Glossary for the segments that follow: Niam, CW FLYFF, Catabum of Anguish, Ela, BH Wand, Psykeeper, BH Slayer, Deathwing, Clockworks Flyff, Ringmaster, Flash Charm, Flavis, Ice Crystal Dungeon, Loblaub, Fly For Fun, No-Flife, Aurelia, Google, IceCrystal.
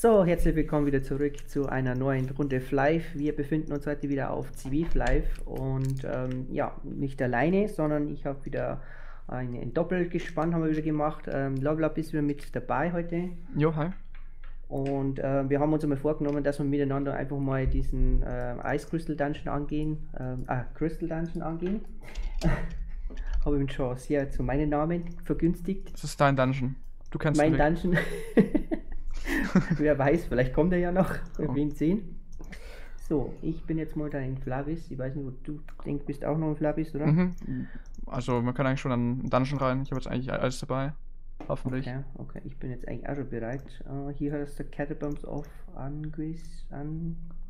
So, herzlich willkommen wieder zurück zu einer neuen Runde FLYFF. Wir befinden uns heute wieder auf CW FLYFF und ja, nicht alleine, sondern ich habe wieder ein Doppelgespann haben wir wieder gemacht. Loblaub ist wieder mit dabei heute. Jo, hi. Und wir haben uns einmal vorgenommen, dass wir miteinander einfach mal diesen Ice Crystal Dungeon angehen. Crystal Dungeon angehen. Habe ich schon sehr zu meinen Namen vergünstigt. Das ist dein Dungeon. Du kannst mein Dungeon. Wer weiß, vielleicht kommt er ja noch. Wir werden sehen. So, ich bin jetzt mal da in Flavis. Ich weiß nicht, wo du denkst, bist auch noch in Flavis, oder? Mhm. Also, man kann eigentlich schon an den Dungeon rein. Ich habe jetzt eigentlich alles dabei. Hoffentlich. Okay, okay. Ich bin jetzt eigentlich auch schon bereit. Hier hat es der Catabum of Anguish.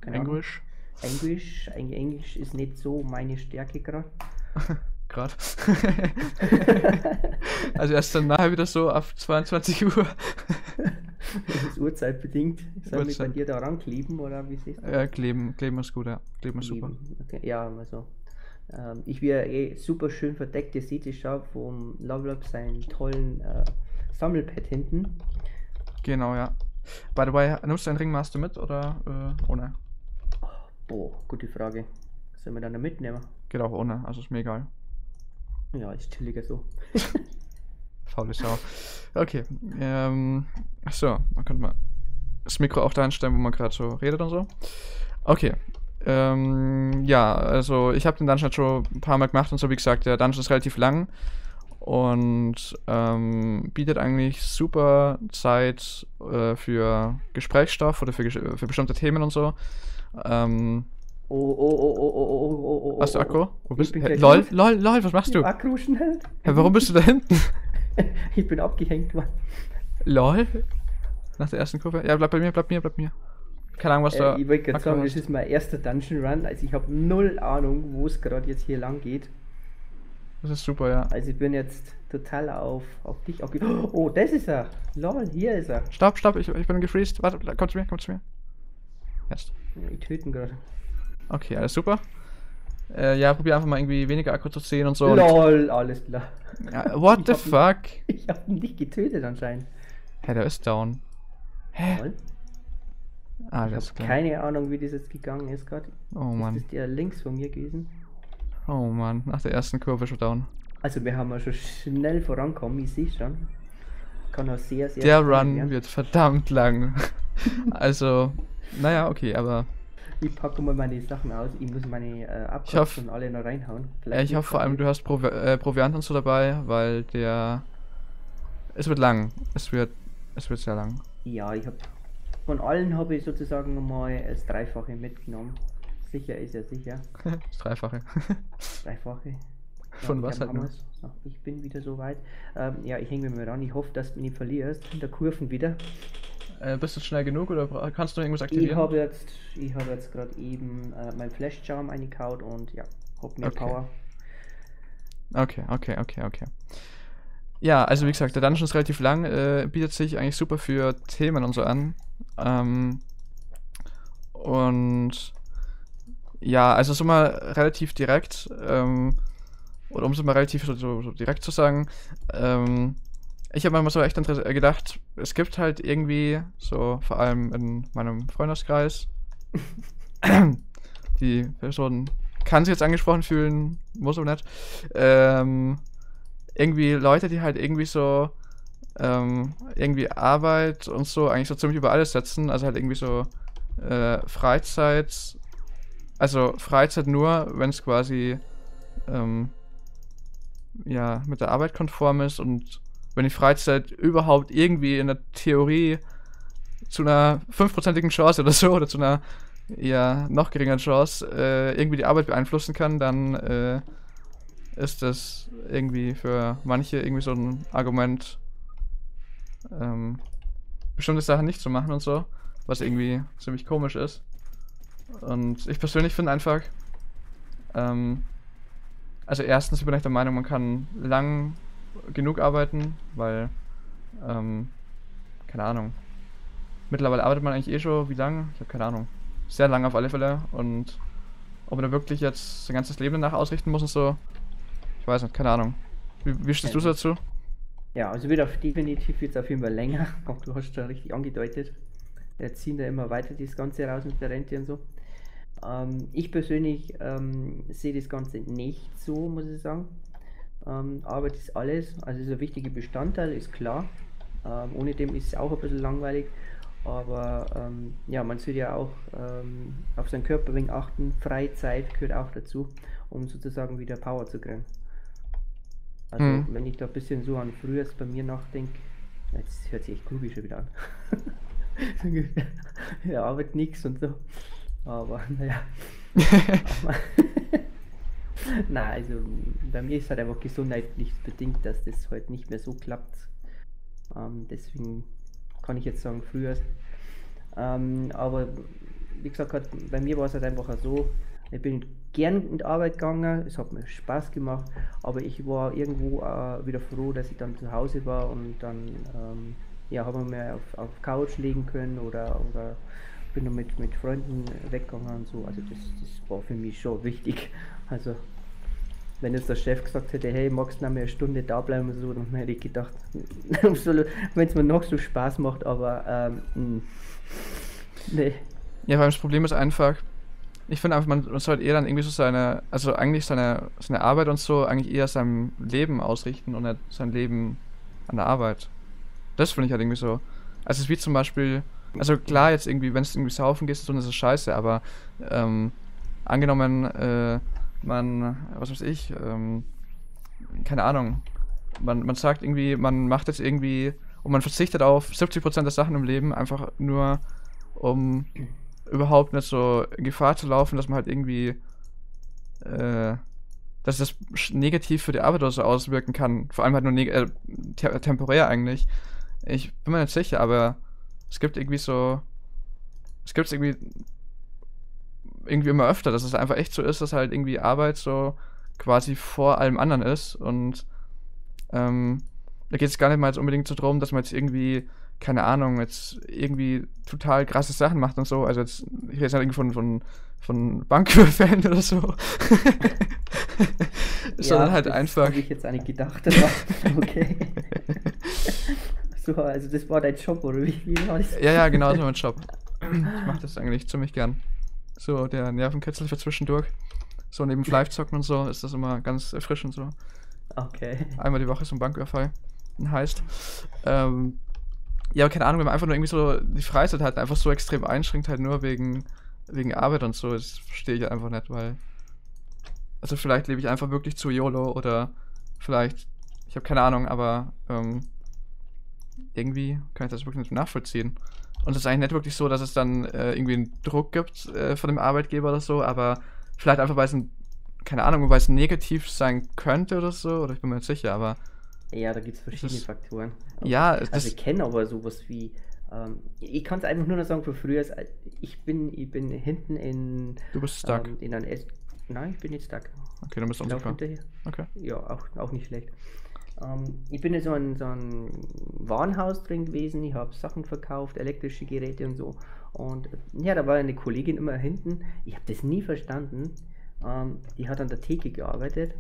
Anguish. Englisch. Englisch ist nicht so meine Stärke gerade. Gerade. Also erst dann nachher wieder so auf 22 Uhr. Das ist Uhrzeitbedingt. Soll ich bei dir da rankleben oder wie siehst du? Ja, kleben ist gut, ja. Kleben ist super. Okay. Ja, also. Ich wäre super schön verdeckt. Ihr seht, ich schaue vom Loblaub seinen tollen Sammelpad hinten. Genau, ja. By the way, nimmst du einen Ringmaster mit oder ohne? Boah, gute Frage. Sollen wir dann da mitnehmen? Geht auch ohne, also ist mir egal. Ja, ist chilliger so. Faule Sau. Okay, achso, man könnte mal das Mikro auch da einstellen, wo man gerade so redet und so. Okay, ja, also ich habe den Dungeon halt schon ein paar Mal gemacht und so, wie gesagt, der Dungeon ist relativ lang und bietet eigentlich super Zeit für Gesprächsstoff oder für bestimmte Themen und so. Oh. Hast du Akku? Wo bist du? Lol, was machst du? Akku schnell. Hey, warum bist du da hinten? Ich bin abgehängt, Mann. Lol? Nach der ersten Kurve? Ja, bleib bei mir. Keine Ahnung, was da. Ich wollte gerade sagen, das ist mein erster Dungeon Run. Also, ich habe null Ahnung, wo es gerade jetzt hier lang geht. Das ist super, ja. Also, ich bin jetzt total auf dich abgehängt. Oh, das ist er. Lol, hier ist er. Stopp, ich bin gefreezed. Warte, komm zu mir. Erst. Ich töten gerade. Okay, alles super. Ja, probier einfach mal irgendwie weniger Akku zu ziehen und so. LOL, alles klar. Ja, what the fuck? Ich hab ihn nicht getötet anscheinend. Hä, der ist down. Hä? Lol. Alles klar. Ich hab keine Ahnung, wie das jetzt gegangen ist gerade. Oh Mann. Ist das der links von mir gewesen? Oh Mann, nach der ersten Kurve schon down. Also wir haben ja schon schnell vorankommen, ich sehe schon. Kann auch sehr, sehr... Der Run werden. Wird verdammt lang. Also, naja, okay, aber... Ich packe mal meine Sachen aus, ich muss meine Abkosten alle noch reinhauen. Vielleicht ich hoffe vor allem, du hast Proviant und so dabei, weil der... Es wird lang. Es wird sehr lang. Ja, ich habe... Von allen habe ich sozusagen mal das Dreifache mitgenommen. Sicher ist ja sicher. Das Dreifache. Dreifache. Von was halt nur? Ich bin wieder so weit. Ja, ich hänge mir mal ran. Ich hoffe, dass du nicht verlierst. In der Kurven wieder. Bist du schnell genug oder kannst du irgendwas aktivieren? Ich habe jetzt gerade eben mein Flash Charm eingekaut und ja, hab mehr Power. Okay. Ja, also wie gesagt, der Dungeon ist relativ lang, bietet sich eigentlich super für Themen und so an. Und ja, also so mal relativ direkt, oder um es mal relativ so direkt zu sagen, ich habe manchmal so echt gedacht, es gibt halt irgendwie, so vor allem in meinem Freundeskreis, die Person kann sich jetzt angesprochen fühlen, muss aber nicht, irgendwie Leute, die halt irgendwie so, irgendwie Arbeit und so eigentlich so ziemlich über alles setzen, also halt irgendwie so Freizeit, also Freizeit nur, wenn es quasi, ja, mit der Arbeit konform ist und wenn die Freizeit überhaupt irgendwie in der Theorie zu einer 5%igen Chance oder so, oder zu einer eher noch geringeren Chance, irgendwie die Arbeit beeinflussen kann, dann ist das irgendwie für manche irgendwie so ein Argument, bestimmte Sachen nicht zu machen und so, was irgendwie ziemlich komisch ist. Und ich persönlich finde einfach, also erstens, ich bin echt der Meinung, man kann lang genug arbeiten, weil, keine Ahnung. Mittlerweile arbeitet man eigentlich eh schon, wie lange? Ich habe keine Ahnung. Sehr lang auf alle Fälle und ob man da wirklich jetzt sein ganzes Leben danach ausrichten muss und so, ich weiß nicht, keine Ahnung. Wie stehst du dazu? Ja, also wird definitiv jetzt auf jeden Fall länger. Du hast da richtig angedeutet. Wir ziehen da immer weiter das Ganze raus mit der Rente und so. Ich persönlich sehe das Ganze nicht so, muss ich sagen. Aber das alles, also so wichtige Bestandteil ist klar. Ohne dem ist es auch ein bisschen langweilig. Aber ja, man sollte ja auch auf seinen Körper wegen achten. Freizeit gehört auch dazu, um sozusagen wieder Power zu kriegen. Also wenn ich da ein bisschen so an früher bei mir nachdenke, jetzt hört sich echt klug schon wieder an. Ja, Arbeit nix und so. Aber naja. Na, also bei mir ist halt einfach gesundheitlich bedingt, dass das heute nicht mehr so klappt. Deswegen kann ich jetzt sagen, früher. Aber wie gesagt, bei mir war es halt einfach so, ich bin gern in die Arbeit gegangen, es hat mir Spaß gemacht, aber ich war irgendwo wieder froh, dass ich dann zu Hause war und dann ja, habe ich mir auf Couch legen können oder bin nur mit Freunden weggegangen und so. Also das war für mich schon wichtig. Also wenn jetzt der Chef gesagt hätte, hey, magst du noch mal eine Stunde da bleiben und so, dann hätte ich gedacht, wenn es mir noch so Spaß macht, aber nee. Ja, weil das Problem ist einfach, ich finde einfach, man sollte eher dann irgendwie so seine, also eigentlich seine Arbeit und so, eigentlich eher seinem Leben ausrichten und nicht sein Leben an der Arbeit. Das finde ich halt irgendwie so. Also es ist wie zum Beispiel, also klar jetzt irgendwie, wenn es irgendwie saufen geht, so, dann ist es scheiße, aber angenommen, man, was weiß ich, keine Ahnung, man sagt irgendwie, man macht jetzt irgendwie und man verzichtet auf 70% der Sachen im Leben, einfach nur um überhaupt nicht so in Gefahr zu laufen, dass man halt irgendwie, dass das negativ für die Arbeit oder so auswirken kann. Vor allem halt nur temporär eigentlich. Ich bin mir nicht sicher, aber es gibt irgendwie so, es gibt irgendwie immer öfter, dass es einfach echt so ist, dass halt irgendwie Arbeit so quasi vor allem anderen ist und da geht es gar nicht mal jetzt unbedingt so drum, dass man jetzt irgendwie, keine Ahnung, jetzt irgendwie total krasse Sachen macht und so, also jetzt, ich rede jetzt halt irgendwie von Bankwürfeln oder so. Sondern ja, halt das einfach... habe ich jetzt eigentlich gedacht, aber okay. So, also das war dein Job, oder wie war das? Ja, genau, das war mein Job. Ich mache das eigentlich ziemlich gern. So, der Nervenkitzel für zwischendurch. So neben Flive-Zocken und so ist das immer ganz erfrischend so. Okay. Einmal die Woche so ein Bankwürfel heißt. Ja, aber keine Ahnung, wenn man einfach nur irgendwie so die Freizeit halt einfach so extrem einschränkt, halt nur wegen Arbeit und so, das verstehe ich einfach nicht, weil... Also vielleicht lebe ich einfach wirklich zu YOLO oder vielleicht... Ich habe keine Ahnung, aber irgendwie kann ich das wirklich nicht nachvollziehen. Und es ist eigentlich nicht wirklich so, dass es dann irgendwie einen Druck gibt von dem Arbeitgeber oder so, aber vielleicht einfach, weil es ein... Keine Ahnung, weil es negativ sein könnte oder so, oder ich bin mir nicht sicher, aber... Ja, da gibt es verschiedene Faktoren. Ja, also ich kenne aber sowas wie, ich kann es einfach nur noch sagen, für früher, ich bin hinten in... Du bist stuck. Nein, ich bin nicht stuck. Okay, dann bist du unsicher. Okay. Ja, auch nicht schlecht. Ich bin in so ein Warenhaus drin gewesen, ich habe Sachen verkauft, elektrische Geräte und so. Und ja, da war eine Kollegin immer hinten, ich habe das nie verstanden, die hat an der Theke gearbeitet.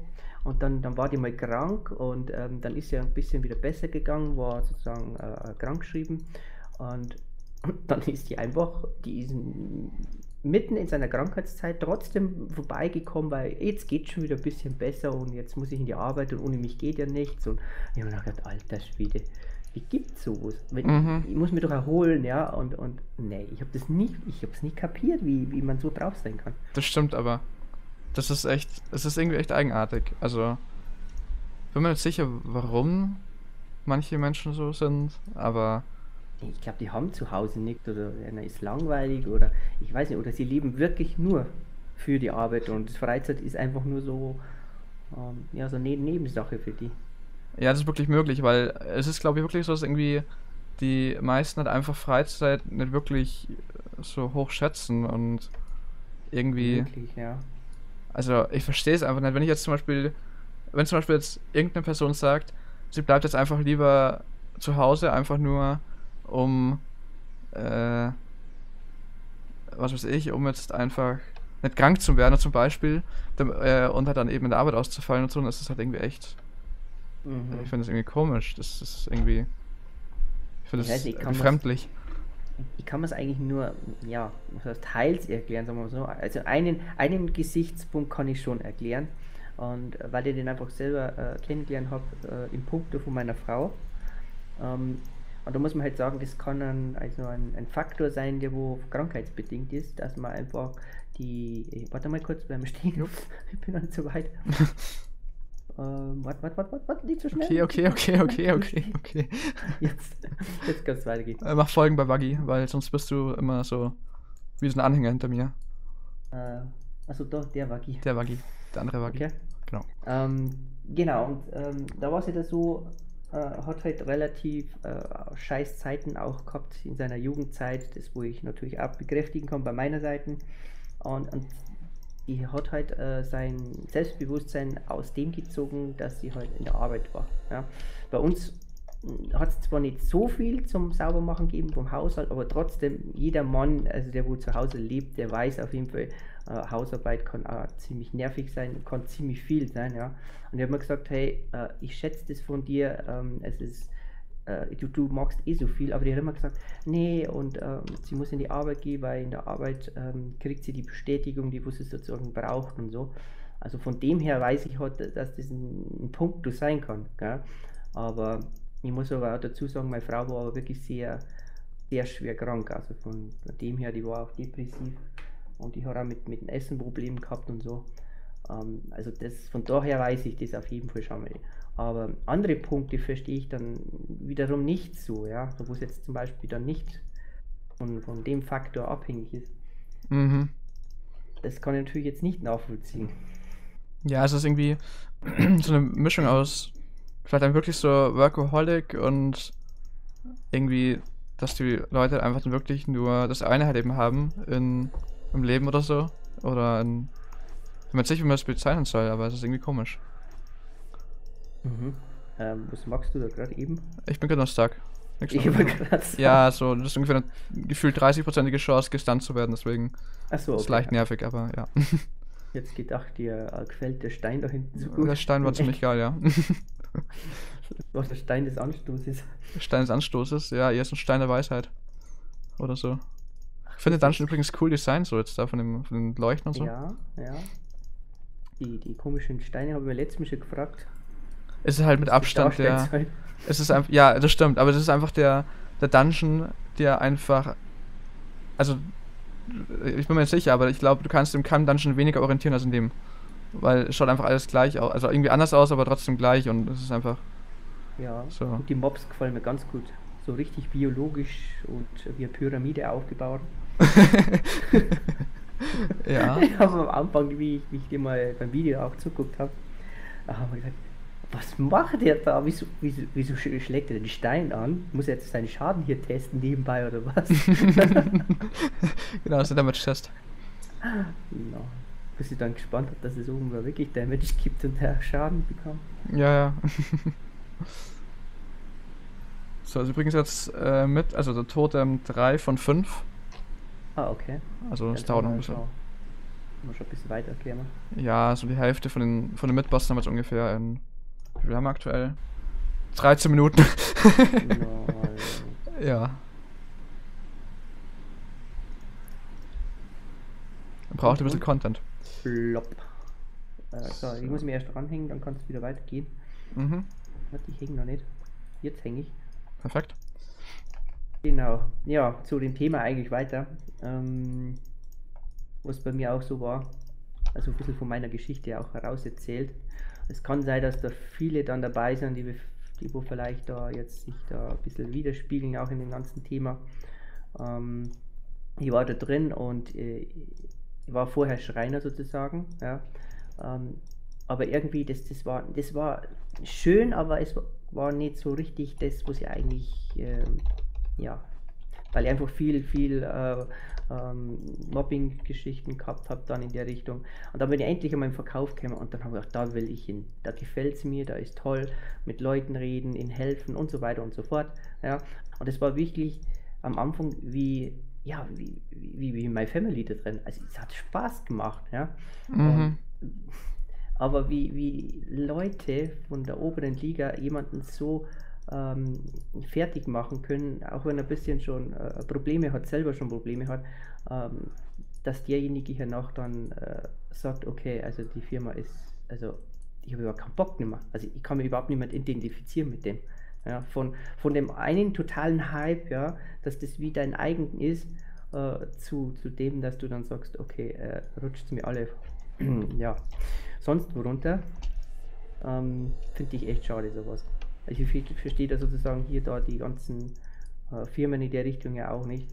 Und dann war die mal krank und dann ist sie ein bisschen wieder besser gegangen, war sozusagen krankgeschrieben. Und dann ist die einfach, die ist mitten in seiner Krankheitszeit trotzdem vorbeigekommen, weil jetzt geht schon wieder ein bisschen besser und jetzt muss ich in die Arbeit und ohne mich geht ja nichts. Und ich habe mir gedacht, alter Schwede, wie gibt's sowas? Ich muss mich doch erholen, ja. Und nee, ich habe es nie kapiert, wie man so drauf sein kann. Das stimmt aber. Das ist echt, es ist irgendwie echt eigenartig. Also, bin mir nicht sicher, warum manche Menschen so sind, aber... Ich glaube, die haben zu Hause nichts oder einer ist langweilig oder ich weiß nicht, oder sie leben wirklich nur für die Arbeit und Freizeit ist einfach nur so, ja, so eine Nebensache für die. Ja, das ist wirklich möglich, weil es ist, glaube ich, wirklich so, dass irgendwie die meisten halt einfach Freizeit nicht wirklich so hoch schätzen und irgendwie... Wirklich, ja. Also ich verstehe es einfach nicht, wenn ich jetzt wenn zum Beispiel jetzt irgendeine Person sagt, sie bleibt jetzt einfach lieber zu Hause, einfach nur um, was weiß ich, um jetzt einfach nicht krank zu werden zum Beispiel und halt dann eben in der Arbeit auszufallen und so, und das ist halt irgendwie echt, ich finde das irgendwie komisch, das ist irgendwie, ich finde das befremdlich. ich kann mir es eigentlich nur, ja, teils erklären, sagen wir mal so. Also einen Gesichtspunkt kann ich schon erklären. Und weil ich den einfach selber kennengelernt habe, im Punkt von meiner Frau. Und da muss man halt sagen, das kann ein Faktor sein, der wo krankheitsbedingt ist, dass man einfach die. Warte mal kurz, bleib mal stehen. Ich bin noch nicht so weit. Warte, nicht so schnell. Okay. Jetzt kann's weitergehen. Mach Folgen bei Buggy, weil sonst bist du immer so wie so ein Anhänger hinter mir. Achso, doch, der Buggy. Der Buggy, der andere Buggy. Okay. Genau. Genau, und da war es ja das so. Hat halt relativ scheiß Zeiten auch gehabt in seiner Jugendzeit, das wo ich natürlich auch bekräftigen kann bei meiner Seite. Und die hat halt sein Selbstbewusstsein aus dem gezogen, dass sie halt in der Arbeit war. Ja. Bei uns hat es zwar nicht so viel zum Saubermachen gegeben vom Haushalt, aber trotzdem jeder Mann, also der wo zu Hause lebt, der weiß auf jeden Fall, Hausarbeit kann auch ziemlich nervig sein, kann ziemlich viel sein, ja. Und ich habe mir gesagt, hey, ich schätze das von dir, es ist, du magst eh so viel, aber die hat immer gesagt, nee, und sie muss in die Arbeit gehen, weil in der Arbeit kriegt sie die Bestätigung, die sie sozusagen braucht und so. Also von dem her weiß ich halt, dass das ein Punkt sein kann, gell? Aber ich muss aber auch dazu sagen, meine Frau war aber wirklich sehr, sehr schwer krank, also von dem her, die war auch depressiv. Und ich habe auch mit dem Essen Probleme gehabt und so. Also das, von daher weiß ich das auf jeden Fall schon mal. Aber andere Punkte verstehe ich dann wiederum nicht so, ja. Wo es jetzt zum Beispiel dann nicht von dem Faktor abhängig ist. Mhm. Das kann ich natürlich jetzt nicht nachvollziehen. Ja, es ist irgendwie so eine Mischung aus vielleicht dann wirklich so Workaholic und irgendwie, dass die Leute einfach dann wirklich nur das eine halt eben haben in im Leben oder so. Oder in. Ich weiß nicht, wie man das bezeichnen soll, aber es ist irgendwie komisch. Mhm. Was magst du da gerade eben? Ich bin gerade noch stuck. Ja, so, das ist ungefähr eine gefühlt 30%ige Chance, gestunt zu werden, deswegen. Achso, okay. Ist leicht nervig, aber ja. Jetzt gedacht, dir gefällt der Stein da hinten so gut. Der Stein war ziemlich geil, ja. Was der Stein des Anstoßes. Der Stein des Anstoßes, ja, hier ist ein Stein der Weisheit. Oder so. Ich finde Dungeon übrigens cool Design, so jetzt da von den Leuchten und so. Ja, ja. Die komischen Steine habe ich mir letztes Mal schon gefragt. Es ist halt mit Abstand der. Es ist einfach. Ja, das stimmt, aber das ist einfach der Dungeon, der einfach. Also, ich bin mir nicht sicher, aber ich glaube, du kannst in keinem Dungeon weniger orientieren als in dem. Weil es schaut einfach alles gleich aus. Also irgendwie anders aus, aber trotzdem gleich und es ist einfach. Ja, so. Und die Mobs gefallen mir ganz gut. So richtig biologisch und wie eine Pyramide aufgebaut. Ja. Also am Anfang, wie ich dir mal beim Video auch zuguckt habe, haben wir gesagt, was macht der da? Wieso schlägt er den Stein an? Muss er jetzt seinen Schaden hier testen nebenbei oder was? Genau, so Damage Test. Genau. Bis ich dann gespannt habe, dass es irgendwann wirklich Damage gibt und der Schaden bekommt. Ja, ja. So, also übrigens jetzt mit, also der Totem 3 von 5. Ah, okay. Also es dauert noch ein bisschen. Muss schon ein bisschen weiter erklären. Ja, so die Hälfte von den Mitbossen haben wir jetzt ungefähr in, wie haben wir aktuell? 13 Minuten. No. Ja. Man braucht ein bisschen Content. Flop. So, ich muss mich erst dranhängen, dann kann es wieder weitergehen. Mhm. Warte, ich hänge noch nicht. Jetzt hänge ich. Perfekt. Genau, ja, zu dem Thema eigentlich weiter. Was bei mir auch so war, also ein bisschen von meiner Geschichte auch heraus erzählt. Es kann sein, dass da viele dann dabei sind, die wo vielleicht da jetzt sich da ein bisschen widerspiegeln, auch in dem ganzen Thema. Ich war da drin und ich war vorher Schreiner sozusagen, ja. Aber irgendwie, das war schön, aber es war nicht so richtig das, was ich eigentlich, ja, weil ich einfach viel Mobbing-Geschichten gehabt habe dann in der Richtung. Und dann bin ich endlich an meinen Verkauf gekommen und dann habe ich gedacht, da will ich hin, da gefällt es mir, da ist toll, mit Leuten reden, ihnen helfen und so weiter und so fort. Ja. Und es war wirklich am Anfang wie meine Family da drin. Also es hat Spaß gemacht, ja. Mhm. Aber wie Leute von der oberen Liga jemanden so fertig machen können, auch wenn er ein bisschen schon Probleme hat, selber schon Probleme hat, dass derjenige hernach dann sagt, okay, also die Firma ist, also ich habe überhaupt keinen Bock mehr, also ich kann mir überhaupt niemand identifizieren mit dem. Ja, von dem einen totalen Hype, ja, dass das wie dein eigen ist, zu dem, dass du dann sagst, okay, rutscht mir alle ja, sonst wo runter, finde ich echt schade sowas. Also ich verstehe da sozusagen hier da die ganzen Firmen in der Richtung ja auch nicht.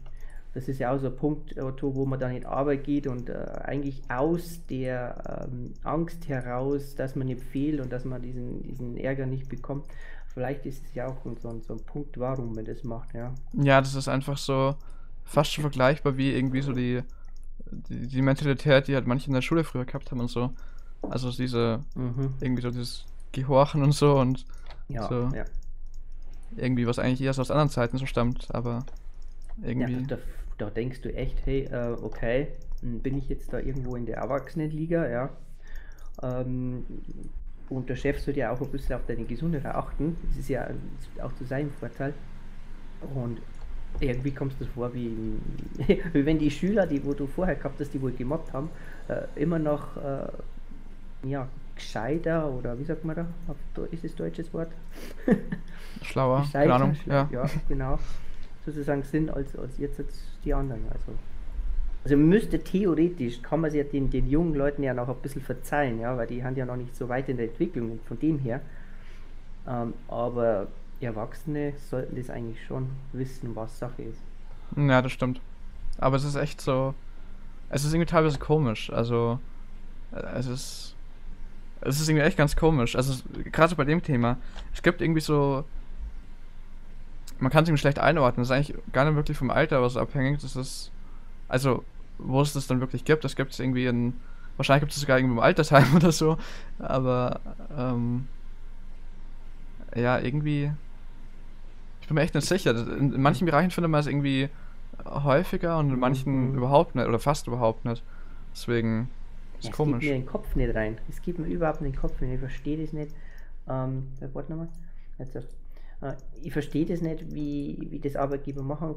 Das ist ja auch so ein Punkt, wo man dann in Arbeit geht und eigentlich aus der Angst heraus, dass man nicht fehlt und dass man diesen Ärger nicht bekommt. Vielleicht ist es ja auch so ein Punkt, warum man das macht, ja. Ja, das ist einfach so fast schon vergleichbar wie irgendwie so die Mentalität, die halt manche in der Schule früher gehabt haben und so. Also diese, irgendwie so dieses Gehorchen und so und ja, so. Ja. Irgendwie, was eigentlich erst aus anderen Zeiten so stammt, aber irgendwie. Ja, da denkst du echt, hey, okay, bin ich jetzt da irgendwo in der Erwachsenenliga, ja. Und der Chef sollte ja auch ein bisschen auf deine Gesundheit achten, das ist ja auch zu seinem Vorteil. Und irgendwie kommst du vor, wie wenn die Schüler, die wo du vorher gehabt hast, die wohl gemobbt haben, immer noch ja, gescheiter oder wie sagt man da? Ist das deutsches Wort? Schlauer, keine Ahnung. Ja, genau. Sozusagen sind als jetzt die anderen. Also müsste theoretisch, kann man es ja den jungen Leuten ja noch ein bisschen verzeihen, ja, weil die haben ja noch nicht so weit in der Entwicklung von dem her. Aber Erwachsene sollten das eigentlich schon wissen, was Sache ist. Ja, das stimmt. Aber es ist echt so, es ist irgendwie teilweise komisch, also es ist irgendwie echt ganz komisch, also gerade so bei dem Thema, es gibt irgendwie so, man kann es irgendwie schlecht einordnen, das ist eigentlich gar nicht wirklich vom Alter was abhängig, das ist, also wo es das dann wirklich gibt, das gibt es irgendwie in, wahrscheinlich gibt es sogar irgendwie im Altersheim oder so, aber ja, irgendwie, ich bin mir echt nicht sicher, in manchen Bereichen findet man es irgendwie häufiger und in manchen überhaupt nicht oder fast überhaupt nicht, deswegen ist ja, komisch. Es geht mir in den Kopf nicht rein, es geht mir überhaupt nicht in den Kopf rein, ich verstehe das nicht, warte nochmal, jetzt ich verstehe das nicht, wie das Arbeitgeber machen,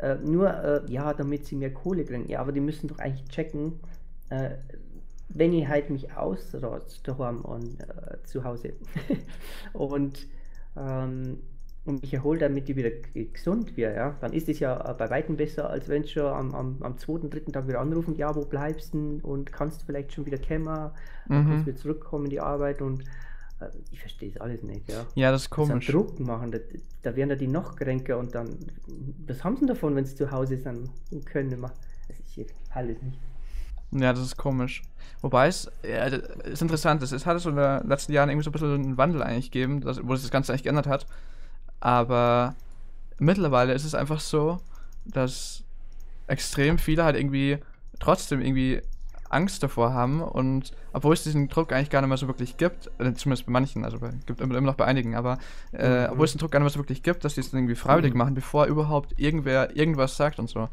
ja, damit sie mehr Kohle kriegen. Ja, aber die müssen doch eigentlich checken, wenn ich halt mich ausrotzt daheim und zu Hause und mich erhole, damit ich wieder gesund werde, ja, dann ist es ja bei weitem besser, als wenn schon am zweiten, dritten Tag wieder anrufen, ja, wo bleibst du und kannst vielleicht schon wieder kämmer, kannst wieder zurückkommen in die Arbeit und ich verstehe es alles nicht, ja. Ja, das ist komisch. So Druck machen, da werden da die noch kränker und dann, was haben sie davon, wenn sie zu Hause sind und können immer, also ich alles nicht. Ja, das ist komisch. Wobei es ist interessant, es hat es in den letzten Jahren irgendwie so ein bisschen einen Wandel eigentlich gegeben, wo sich das Ganze eigentlich geändert hat, aber mittlerweile ist es einfach so, dass extrem viele halt irgendwie trotzdem irgendwie Angst davor haben und obwohl es diesen Druck eigentlich gar nicht mehr so wirklich gibt, zumindest bei manchen, also gibt immer noch bei einigen, aber obwohl es den Druck gar nicht mehr so wirklich gibt, dass die es dann irgendwie freiwillig machen, bevor überhaupt irgendwer irgendwas sagt und so.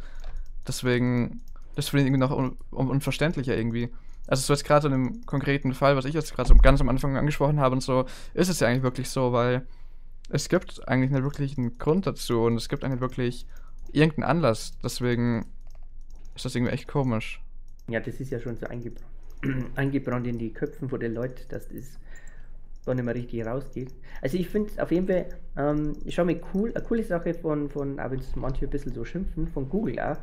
Deswegen, das finde ich irgendwie noch unverständlicher irgendwie. Also so jetzt gerade so in dem konkreten Fall, was ich jetzt gerade so ganz am Anfang angesprochen habe und so, ist es ja eigentlich wirklich so, weil es gibt eigentlich nicht wirklich einen Grund dazu und es gibt eigentlich wirklich irgendeinen Anlass. Deswegen ist das irgendwie echt komisch. Ja, das ist ja schon so eingebrannt in die Köpfen von den Leuten, dass das da nicht mehr richtig rausgeht. Also ich finde es auf jeden Fall, ich schaue mir cool, eine coole Sache von auch wenn es manche ein bisschen so schimpfen, von Google auch,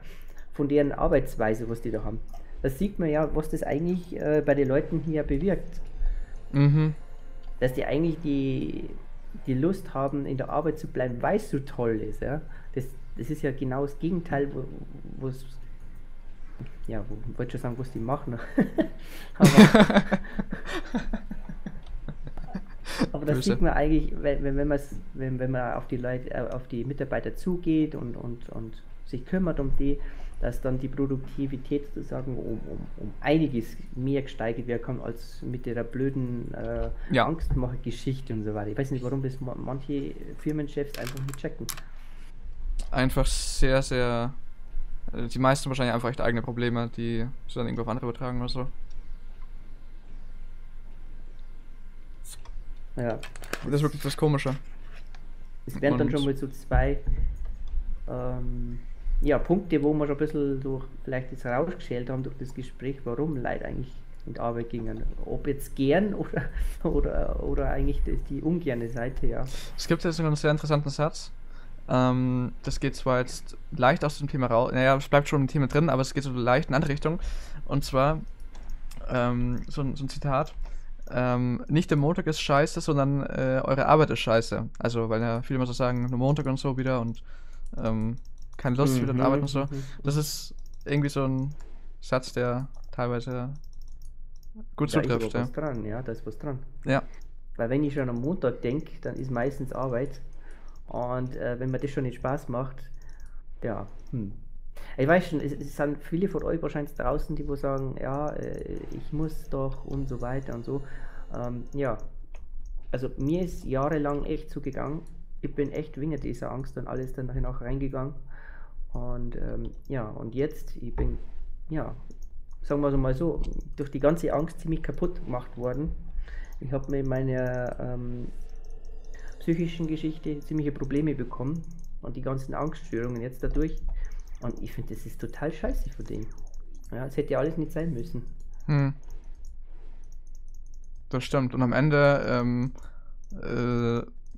von deren Arbeitsweise, was die da haben. Das sieht man ja, was das eigentlich bei den Leuten hier bewirkt. Dass die eigentlich die Lust haben, in der Arbeit zu bleiben, weil es so toll ist. Ja? Das ist ja genau das Gegenteil, wo es ja, wollte schon sagen, was die machen. aber das sieht man eigentlich, wenn man auf die Leute, auf die Mitarbeiter zugeht und sich kümmert um die, dass dann die Produktivität sozusagen um einiges mehr gesteigert werden kann als mit der blöden Angstmacher-Geschichte und so weiter. Ich weiß nicht, warum das manche Firmenchefs einfach nicht checken. Einfach sehr, sehr. Die meisten wahrscheinlich einfach echt eigene Probleme, die sie dann irgendwo auf andere übertragen oder so. Ja. Das ist wirklich das Komische. Das wären dann schon mal so zwei ja, Punkte, wo wir schon ein bisschen durch vielleicht jetzt rausgeschält haben durch das Gespräch, warum Leute eigentlich in die Arbeit gingen. Ob jetzt gern oder eigentlich die ungerne Seite, ja. Es gibt jetzt einen sehr interessanten Satz. Das geht zwar jetzt leicht aus dem Thema raus, naja, es bleibt schon im Thema drin, aber es geht so leicht in eine andere Richtung. Und zwar so ein Zitat. Nicht der Montag ist scheiße, sondern eure Arbeit ist scheiße. Also, weil ja viele immer so sagen, nur Montag und so wieder und keine Lust wieder an Arbeit und so. Das ist irgendwie so ein Satz, der teilweise gut zutrifft. Da ist was dran, ja, da ist was dran. Ja. Weil wenn ich schon am Montag denke, dann ist meistens Arbeit. Und wenn mir das schon nicht Spaß macht, ja, Ich weiß schon, es sind viele von euch wahrscheinlich draußen, die wo sagen, ja, ich muss doch und so weiter und so. Ja, also mir ist jahrelang echt zugegangen. Ich bin echt wegen dieser Angst und alles dann nachher auch reingegangen. Und ja, und jetzt, ich bin, ja, sagen wir es mal so, durch die ganze Angst ziemlich kaputt gemacht worden. Ich habe mit meiner psychischen Geschichte ziemliche Probleme bekommen und die ganzen Angststörungen jetzt dadurch. Und ich finde, das ist total scheiße von denen. Ja, es hätte ja alles nicht sein müssen. Das stimmt. Und am Ende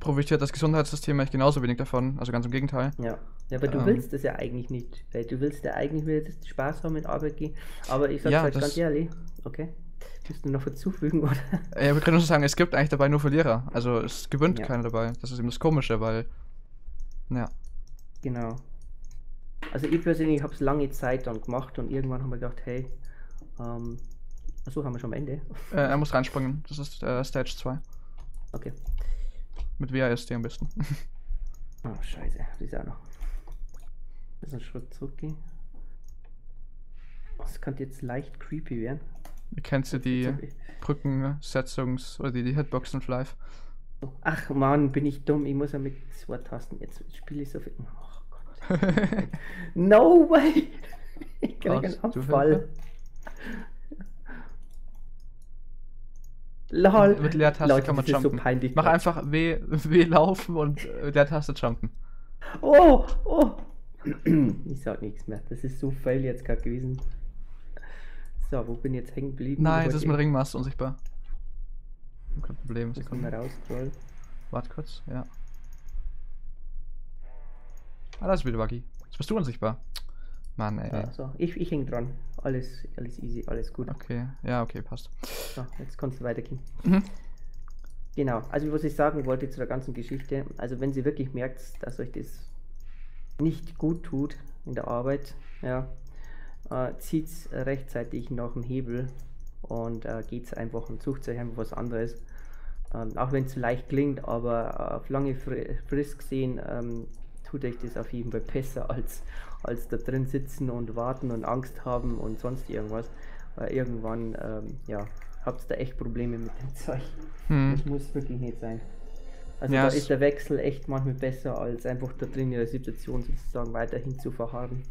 profitiert das Gesundheitssystem eigentlich genauso wenig davon. Also ganz im Gegenteil. Ja, ja, aber du willst das ja eigentlich nicht. Weil du willst ja eigentlich wieder Spaß haben mit Arbeit gehen. Aber ich sage ja, halt ganz ehrlich, okay, willst du noch hinzufügen, oder? Ja, wir können schon sagen, es gibt eigentlich dabei nur Verlierer. Also es gewinnt keiner dabei. Das ist eben das Komische, weil, ja. Genau. Also ich persönlich habe es lange Zeit dann gemacht und irgendwann haben wir gedacht, hey, achso, haben wir schon am Ende? Er muss reinspringen, das ist Stage 2. Okay. Mit WASD am besten. Oh, scheiße, das ist auch noch. Das ist ein Schritt zurückgehen. Das könnte jetzt leicht creepy werden. Ihr kennt ja die Brückensetzungs- oder die Hitboxen Flyff. Ach man, bin ich dumm, ich muss ja mit zwei Tasten, jetzt spiele ich so viel. No way! Ich krieg einen Abfall. Lol. Mit Leertaste Leute, kann man jumpen. So peinlich, mach einfach W laufen und mit Leertaste jumpen. Oh! Oh! Ich sag nichts mehr. Das ist so fail jetzt gerade gewesen. So, wo bin ich jetzt hängen geblieben? Nein, das ist mit Ringmaster unsichtbar. Kein Problem. Ich kann mal rausscrollen. Warte kurz, ja. Ah, das ist wieder Buggy. Jetzt bist du unsichtbar. Mann, ey. So, ich häng dran. Alles easy, alles gut. Okay, ja, okay, passt. So, jetzt kannst du weitergehen. Genau, also was ich sagen wollte zu der ganzen Geschichte, also wenn ihr wirklich merkt, dass euch das nicht gut tut in der Arbeit, ja, zieht's rechtzeitig nach dem Hebel und geht's einfach und sucht euch einfach was anderes. Auch wenn es leicht klingt, aber auf lange Frist gesehen, tut euch das auf jeden Fall besser, als da drin sitzen und warten und Angst haben und sonst irgendwas. Weil irgendwann, ja, habt ihr da echt Probleme mit dem Zeug. Das muss wirklich nicht sein. Also ja, da ist der Wechsel echt manchmal besser, als einfach da drin in der Situation sozusagen weiterhin zu verharren.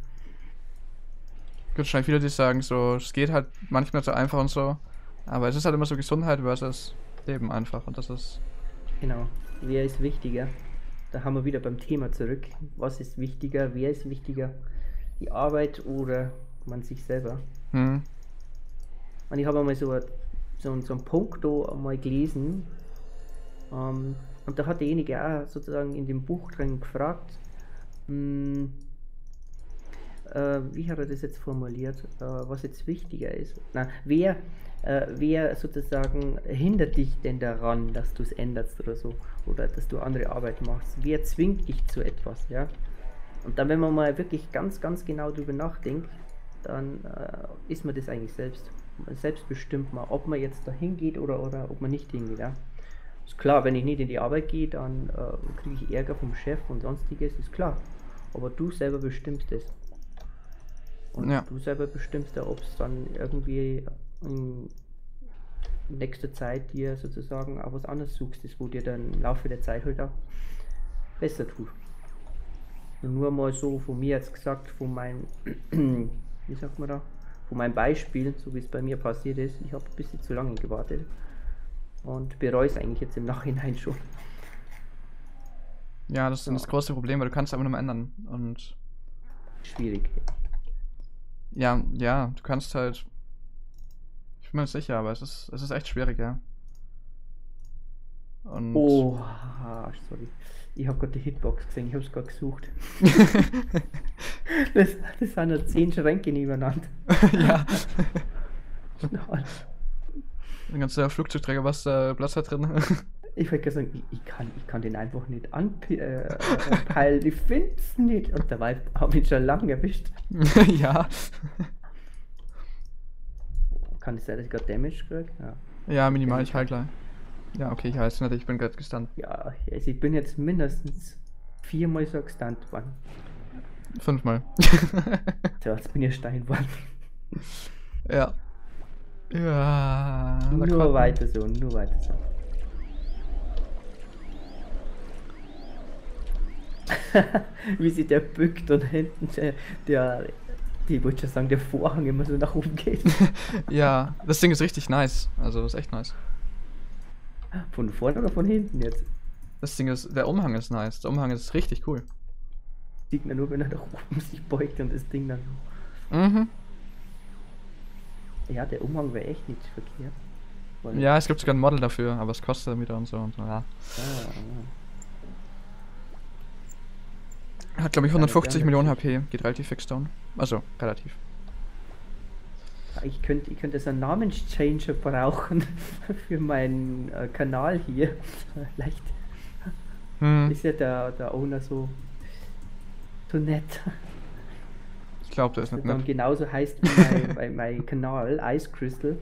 Gut, scheint viele, die sagen so, es geht halt manchmal so einfach und so. Aber es ist halt immer so Gesundheit versus Leben einfach und das ist... Genau, wer ist wichtiger? Da haben wir wieder beim Thema zurück. Was ist wichtiger? Wer ist wichtiger? Die Arbeit oder man sich selber? Und ich habe einmal so einen Punkt da mal gelesen. Und da hat derjenige auch sozusagen in dem Buch drin gefragt, wie hat er das jetzt formuliert, was jetzt wichtiger ist? Na, wer sozusagen hindert dich denn daran, dass du es änderst oder so, oder dass du andere Arbeit machst? Wer zwingt dich zu etwas, ja? Und dann, wenn man mal wirklich ganz, ganz genau darüber nachdenkt, dann ist man das eigentlich selbst. Selbst bestimmt man, ob man jetzt dahin geht oder ob man nicht hingeht, ja? Ist klar, wenn ich nicht in die Arbeit gehe, dann kriege ich Ärger vom Chef und sonstiges, ist klar. Aber du selber bestimmst es. Und ja, du selber bestimmst ja, ob es dann irgendwie in nächster Zeit dir sozusagen auch was anderes suchst, das wo dir dann im Laufe der Zeit halt auch besser tut. Und nur mal so von mir jetzt gesagt, von meinem, wie sagt man da, von meinem Beispiel, so wie es bei mir passiert ist, ich habe ein bisschen zu lange gewartet und bereue es eigentlich jetzt im Nachhinein schon. Ja, das ist das größte Problem, weil du kannst es einfach nur mal ändern. Und schwierig. Ja, ja, du kannst halt... Ich bin mir nicht sicher, aber es ist echt schwierig, ja. Und oh, sorry. Ich habe gerade die Hitbox gesehen, ich habe es gerade gesucht. das sind ja 10 Schränke nebeneinander. Ja. Ein ganzer Flugzeugträger, was da Platz hat drin. Ich wollte gerade sagen, ich kann den einfach nicht anpeilen, ich finde es nicht. Und dabei habe ich schon lange erwischt. Ja. Kann es sein, dass ich gerade Damage kriege? Ja, ja, minimal, ich heile gleich. Ja, okay, ich heiße natürlich, ich bin gerade gestunt. Ja, also ich bin jetzt mindestens 4-mal so gestunt worden. 5-mal. Tja, jetzt bin ich Stein worden. Ja. Ja. Nur weiter so, nur weiter so. Wie sich der bückt und hinten ich wollte schon sagen, der Vorhang immer so nach oben geht. Ja, das Ding ist richtig nice. Also, das ist echt nice. Von vorne oder von hinten jetzt? Das Ding ist, der Umhang ist nice. Der Umhang ist richtig cool. Sieht man nur, wenn er nach oben sich beugt und das Ding dann hoch. Mhm. Ja, der Umhang wäre echt nicht verkehrt. Weil ja, es gibt sogar ein Model dafür, aber es kostet wieder und so und so. Ja. Ah. Hat, glaube ich, 150 Millionen HP. Geht relativ fix down. Also, relativ. Ich könnte so einen Namenschanger brauchen für meinen Kanal hier. Vielleicht ist ja der Owner so nett. Ich glaube, das ist nicht nett. Und genauso heißt wie mein Kanal Ice Crystal.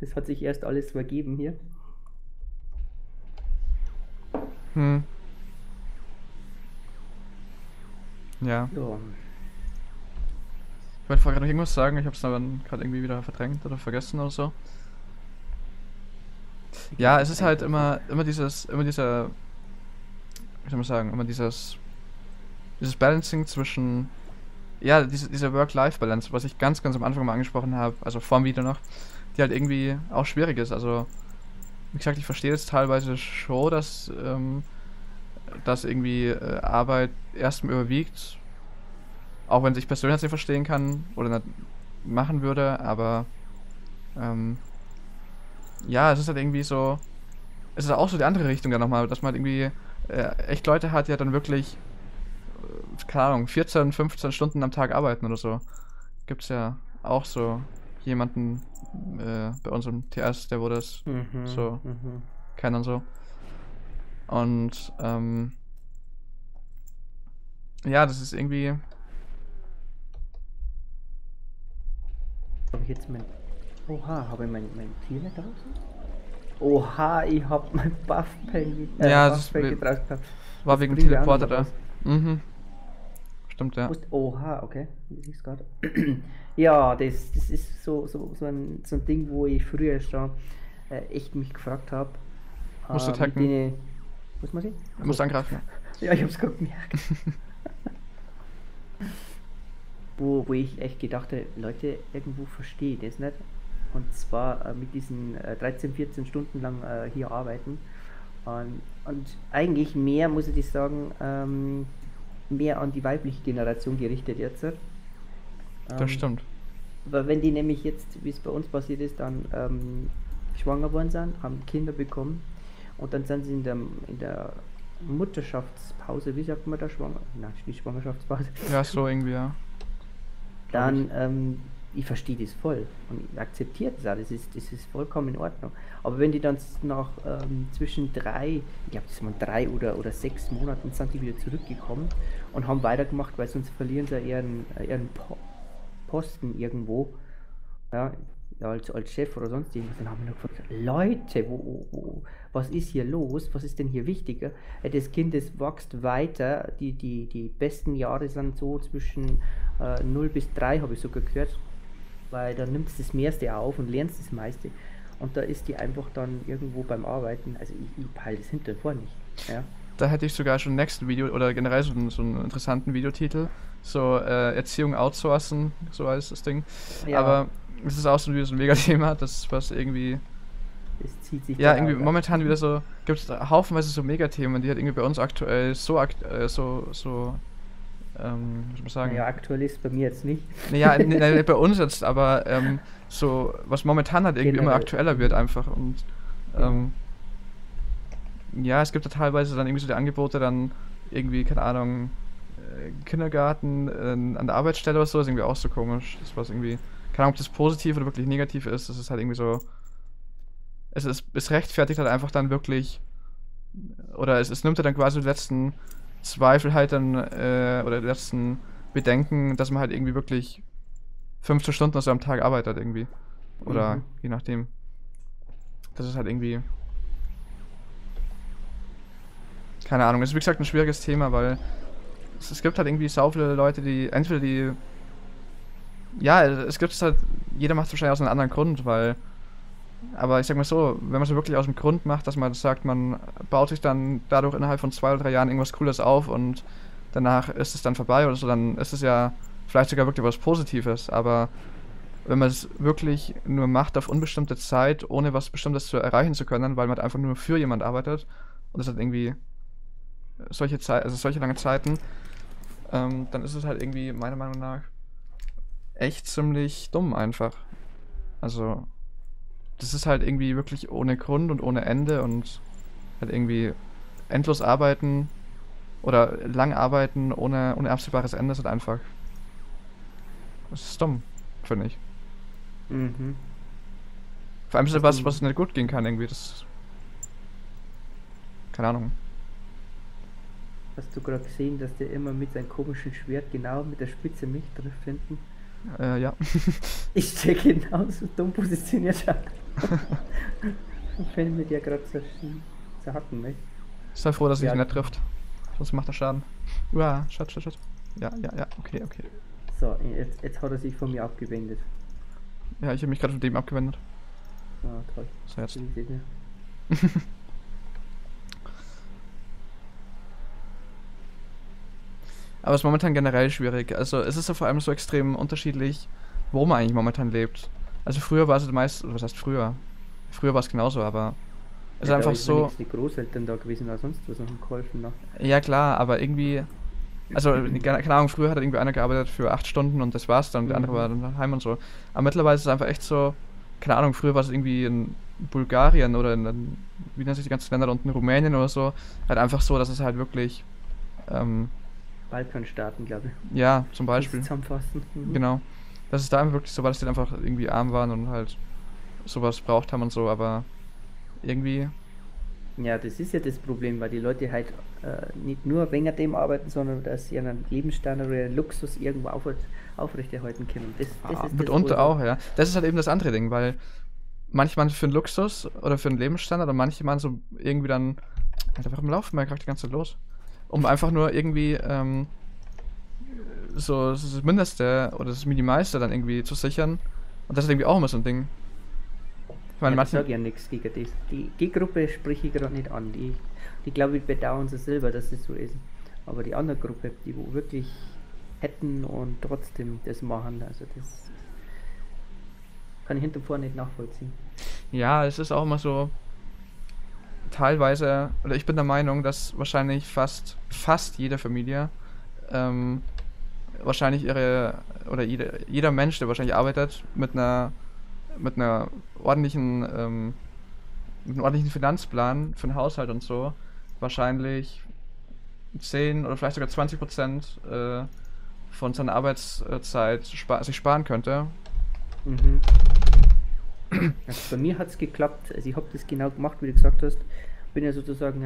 Das hat sich erst alles vergeben hier. Hm. Ja. So. Ich wollte vorher noch irgendwas sagen, ich habe es aber gerade irgendwie wieder verdrängt oder vergessen oder so. Ja, es ist halt immer dieses Balancing zwischen, ja, diese Work-Life-Balance, was ich ganz am Anfang mal angesprochen habe, also vorm Video noch, die halt irgendwie auch schwierig ist. Also, wie gesagt, ich verstehe jetzt teilweise schon, dass irgendwie Arbeit erstmal überwiegt. Auch wenn ich persönlich nicht verstehen kann oder nicht machen würde, aber ja, es ist halt irgendwie so, es ist auch so die andere Richtung dann nochmal, dass man halt irgendwie echt Leute hat, die halt dann wirklich, keine Ahnung, 14, 15 Stunden am Tag arbeiten oder so. Gibt's ja auch so jemanden bei uns im TS, der wurde es so kennen und so. Und ja, das ist irgendwie... Habe ich jetzt mein... Oha, habe ich mein Tier nicht draußen? Oha, ich habe mein Buff-Pen getragen. War wegen Teleporter da. Mhm. Stimmt, ja. Oha, okay. Ich sehe es gerade. Ja, das ist so ein Ding, wo ich früher schon echt mich gefragt habe. Musst du attacken? Muss man sehen? Du musst angreifen. Ja, ich hab's gerade gemerkt. Wo ich echt gedacht habe, Leute, irgendwo verstehe ich das nicht. Und zwar mit diesen 13, 14 Stunden lang hier arbeiten. Und eigentlich mehr, muss ich sagen, mehr an die weibliche Generation gerichtet jetzt. Das stimmt. Weil wenn die nämlich jetzt, wie es bei uns passiert ist, dann schwanger geworden sind, haben Kinder bekommen und dann sind sie in der Mutterschaftspause, wie sagt man da, schwanger? Nein, die Schwangerschaftspause. Ja, so irgendwie, ja. Dann, ich verstehe das voll und akzeptiere das auch, das ist vollkommen in Ordnung. Aber wenn die dann nach zwischen 3, ich glaube das waren 3 oder 6 Monaten, sind die wieder zurückgekommen und haben weitergemacht, weil sonst verlieren sie ihren Posten irgendwo, ja, als Chef oder sonst irgendwas. Dann haben wir nur gefragt, Leute, was ist hier los, was ist denn hier wichtiger? Das Kind, das wächst weiter, die besten Jahre sind so zwischen 0 bis 3, habe ich sogar gehört, weil da nimmst du das meiste auf und lernst das meiste und da ist die einfach dann irgendwo beim Arbeiten, also ich peile das hinter vor nicht. Ja? Da hätte ich sogar schon im nächsten Video oder generell so einen interessanten Videotitel, so Erziehung outsourcen, so heißt das Ding, ja. Aber es ist auch so ein Mega-Thema, das was irgendwie Es zieht sich ja irgendwie momentan wieder so, gibt es haufenweise so Megathemen, die halt irgendwie bei uns aktuell was soll man sagen? Ja, aktuell ist bei mir jetzt nicht. Naja, nee, bei uns jetzt, aber so, was momentan halt irgendwie immer aktueller wird einfach und ja, es gibt da teilweise dann irgendwie so die Angebote dann irgendwie, keine Ahnung, Kindergarten an der Arbeitsstelle oder so, ist irgendwie auch so komisch. Das war irgendwie, keine Ahnung, ob das positiv oder wirklich negativ ist, das ist halt irgendwie so, es rechtfertigt halt einfach dann wirklich, oder es nimmt halt dann quasi die letzten Zweifel halt dann, oder die letzten Bedenken, dass man halt irgendwie wirklich 15 Stunden oder so am Tag arbeitet irgendwie. Oder je nachdem. Das ist halt irgendwie, keine Ahnung, das ist wie gesagt ein schwieriges Thema, weil es gibt halt irgendwie sau viele Leute, die entweder die, ja, es gibt es halt, jeder macht es wahrscheinlich aus einem anderen Grund, weil, aber ich sag mal so, wenn man es wirklich aus dem Grund macht, dass man sagt, man baut sich dann dadurch innerhalb von 2 oder 3 Jahren irgendwas Cooles auf und danach ist es dann vorbei oder so, dann ist es ja vielleicht sogar wirklich was Positives, aber wenn man es wirklich nur macht auf unbestimmte Zeit, ohne was Bestimmtes zu erreichen zu können, weil man halt einfach nur für jemand arbeitet und es hat irgendwie solche Zeit, also solche lange Zeiten, dann ist es halt irgendwie meiner Meinung nach echt ziemlich dumm einfach. Also das ist halt irgendwie wirklich ohne Grund und ohne Ende und halt irgendwie endlos arbeiten oder lang arbeiten ohne absehbares Ende ist halt einfach, das ist dumm, finde ich. Vor allem ist das was nicht gut gehen kann irgendwie, das, keine Ahnung. Hast du gerade gesehen, dass der immer mit seinem komischen Schwert genau mit der Spitze mich trifft hinten? Ja. Ich stehe genauso dumm positioniert an. Wenn mir der gerade zerhacken möchte. Sei froh, dass ich ihn nicht trifft. Sonst macht er Schaden. Uah, Schatz. Ja, okay. So, jetzt hat er sich von mir abgewendet. Ja, ich habe mich gerade von dem abgewendet. Ah, toll. So, jetzt. Aber es ist momentan generell schwierig. Also es ist ja vor allem so extrem unterschiedlich, wo man eigentlich momentan lebt. Also früher war es meist, was heißt früher? Früher war es genauso, aber es ist einfach so. Die Großeltern da gewesen oder sonst was noch geholfen noch. Ja klar, aber irgendwie, also keine Ahnung, früher hat irgendwie einer gearbeitet für 8 Stunden und das war's dann, der andere war dann heim und so. Aber mittlerweile ist es einfach echt so, keine Ahnung, früher war es irgendwie in Bulgarien oder in wie nennt sich die ganzen Länder unten, Rumänien oder so, halt einfach so, dass es halt wirklich Balkanstaaten, glaube ich. Ja, zum Beispiel. Zusammenfassen. Genau. Das ist da wirklich so, weil die einfach irgendwie arm waren und halt sowas braucht haben und so, aber irgendwie. Ja, das ist ja das Problem, weil die Leute halt nicht nur wegen dem arbeiten, sondern dass sie ihren Lebensstandard oder ihren Luxus irgendwo aufrechterhalten können. Das ist mitunter auch, ja. Das ist halt eben das andere Ding, weil manche man für einen Luxus oder für einen Lebensstandard und manche man so irgendwie dann. Alter, warum laufen wir gerade die ganze Zeit los? Um einfach nur irgendwie so das Mindeste oder das Minimalste dann irgendwie zu sichern. Und das ist irgendwie auch immer so ein Ding. Ich meine, ja, ich sage ja nichts gegen das. Die Gruppe spreche ich gerade nicht an. Die glaube ich bedauern sie selber, dass es so ist. Aber die andere Gruppe, die wo wirklich hätten und trotzdem das machen, also das kann ich hinter und vorne nicht nachvollziehen. Ja, es ist auch immer so. Teilweise, oder ich bin der Meinung, dass wahrscheinlich fast jede Familie wahrscheinlich jeder Mensch, der wahrscheinlich arbeitet, mit einem ordentlichen Finanzplan für den Haushalt und so, wahrscheinlich 10 oder vielleicht sogar 20% von seiner Arbeitszeit sich sparen könnte. Also bei mir hat es geklappt, also ich habe das genau gemacht, wie du gesagt hast. Bin ja sozusagen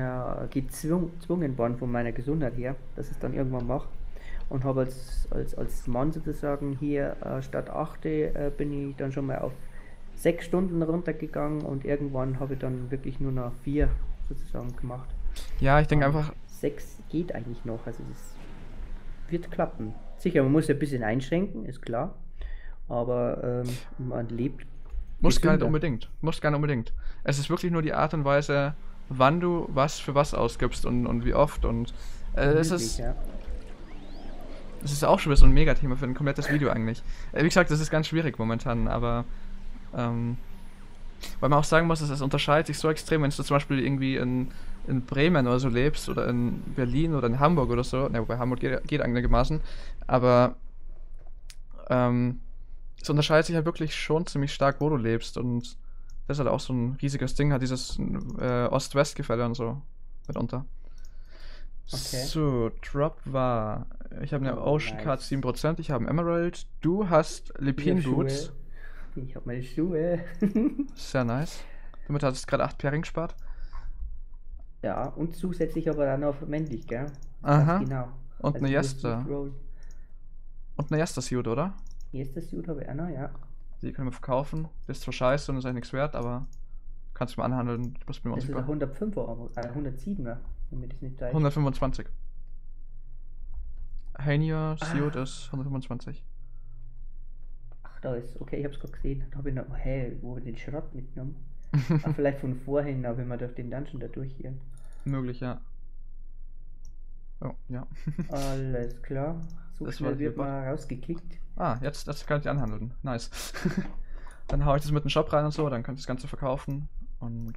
gezwungen worden von meiner Gesundheit her, dass ich es dann irgendwann mache. Und habe als Mann sozusagen hier statt 8 bin ich dann schon mal auf 6 Stunden runtergegangen und irgendwann habe ich dann wirklich nur noch 4 sozusagen gemacht. Ja, ich denke einfach. 6 geht eigentlich noch, also das wird klappen. Sicher, man muss ja ein bisschen einschränken, ist klar. Aber man lebt. Muss gar nicht unbedingt. Es ist wirklich nur die Art und Weise, wann du was für was ausgibst und wie oft und es ist auch schon so ein Megathema für ein komplettes Video eigentlich. Wie gesagt, das ist ganz schwierig momentan, aber Weil man auch sagen muss, dass es unterscheidet sich so extrem, wenn du zum Beispiel irgendwie in Bremen oder so lebst oder in Berlin oder in Hamburg oder so. Na, wobei Hamburg geht einigermaßen, aber es unterscheidet sich halt wirklich schon ziemlich stark, wo du lebst, und das ist halt auch so ein riesiges Ding, hat dieses Ost-West-Gefälle und so mitunter. Okay. So, Drop war, ich habe eine Ocean Card 7%, ich habe einen Emerald, du hast Lipin Boots. Ich habe meine Schuhe. Sehr nice. Damit hast du gerade 8 Pairing gespart. Ja, und zusätzlich aber dann auf männlich, gell? Aha. Genau. Und also eine Jester. Und eine Jester-Suit, oder? Jester-Suit habe ich auch noch, ja. Die können wir verkaufen. Das ist zwar scheiße und ist eigentlich nichts wert, aber kannst du mal anhandeln. Ich muss mir das ist 105er, 107er, damit ich nicht teile. 125. Hania-Suit ist 125. Ach, da ist, okay, ich hab's gerade gesehen. Da habe ich noch, wo habe ich den Schrott mitgenommen? Ach, vielleicht von vorhin, aber wenn wir durch den Dungeon da durch hier. Möglich, ja. Oh, ja. Alles klar. So schnell wird mal rausgeklickt. Ah, jetzt kann ich anhandeln. Nice. Dann hau ich das mit dem Shop rein und so, dann kann ich das Ganze verkaufen und...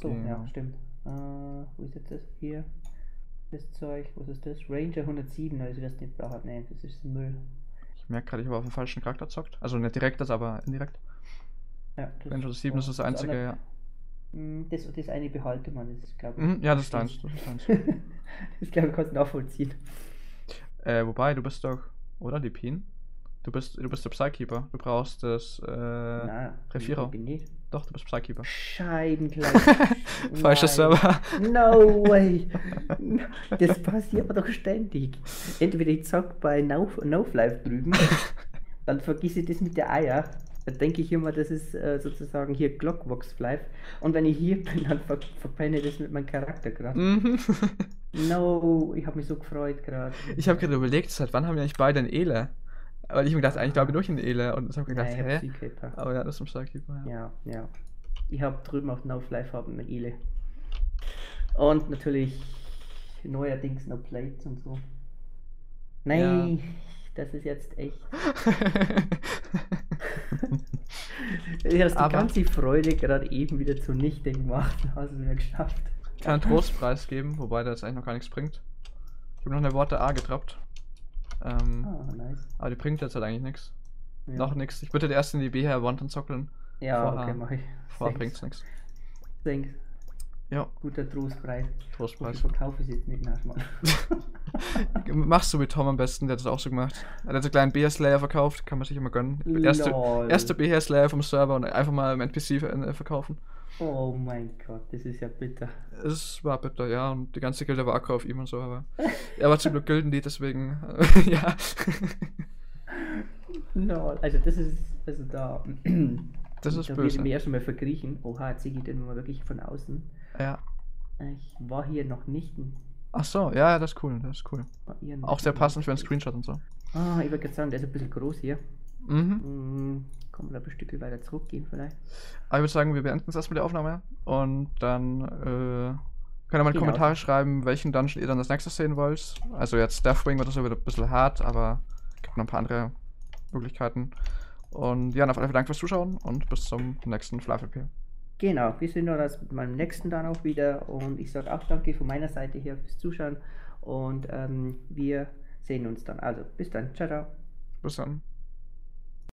So, ja, stimmt. Wo ist jetzt das hier? Das Zeug, was ist das? Ranger 107, also das nicht braucht. Nee, das ist Müll. Ich merke gerade, ich habe auf den falschen Charakter gezockt. Also nicht direkt, das aber indirekt. Ja, das Ranger 107 ist das einzige, andere, ja. Das eine behalte man, das ist, glaube ich. Ja, das ist deins. Das glaube ich, kannst du nachvollziehen. Wobei, du bist doch, oder Lipin? Du bist der Psykeeper. Du brauchst das Refiro. Doch, du bist Psykeeper. Scheibenkleid. Falscher Server. No way. Das passiert aber doch ständig. Entweder ich zock bei No-Flife drüben, dann vergiss ich das mit der Eier. Da denke ich immer, das ist sozusagen hier Clockworks Flyff. Und wenn ich hier bin, dann verpenne ich das mit meinem Charakter gerade. No, ich habe mich so gefreut gerade. Ich habe gerade überlegt, seit wann haben wir eigentlich beide einen Ela? Weil ich mir gedacht, eigentlich glaube ich durch einen Ela. Und ich habe gedacht, hä? Aber ja, das ist ein Psykeeper. Ja, ja. Ich habe drüben auf No-Flife haben einen Ela. Und natürlich neuerdings noch Plates und so. Nein, ja. Das ist jetzt echt... Du hast die ganze Freude gerade eben wieder zunichte gemacht, hast es mir geschafft. Ich kann einen Trostpreis geben, wobei das eigentlich noch gar nichts bringt. Ich habe noch eine Worte A getroppt. Nice. Aber die bringt jetzt halt eigentlich nichts. Ja. Noch nichts. Ich würde erst in die BH Wand zockeln. Ja, vorher, okay, mach ich. Vorher bringt's nichts. Thanks. Ja. Guter Trostpreis. Trostpreis. Ich verkaufe es jetzt nicht nach, Mann. Machst du mit Tom am besten, der hat das auch so gemacht. Er hat so einen kleinen BH Slayer verkauft, kann man sich immer gönnen. Erste BH Slayer vom Server und einfach mal im NPC verkaufen. Oh mein Gott, das ist ja bitter. Es war bitter, ja, und die ganze Gilde war acker auf ihm und so, aber er war zum Glück Gildenlied, deswegen, ja. No, also das ist, also da... Das ist da böse. Da wird mir erst mal verkriechen. Oha, jetzt sehe ich den mal wirklich von außen. Ja. Ich war hier noch nicht. Ach so, ja, das ist cool, das ist cool. Auch sehr passend für einen Screenshot und so. Ah, ich würde gerade sagen, der ist ein bisschen groß hier. Mhm. Können wir da ein Stück weiter zurückgehen vielleicht? Aber ich würde sagen, wir beenden es erstmal die Aufnahme und dann könnt ihr mal in die Kommentare schreiben, welchen Dungeon ihr dann als nächstes sehen wollt. Also jetzt Deathwing wird das ja wieder ein bisschen hart, aber es gibt noch ein paar andere Möglichkeiten. Und ja, auf alle Fälle danke fürs Zuschauen und bis zum nächsten FLYFF. Genau, wir sehen uns mit meinem nächsten dann auch wieder und ich sage auch danke von meiner Seite hier fürs Zuschauen und wir sehen uns dann. Also bis dann, ciao, ciao. Bis dann.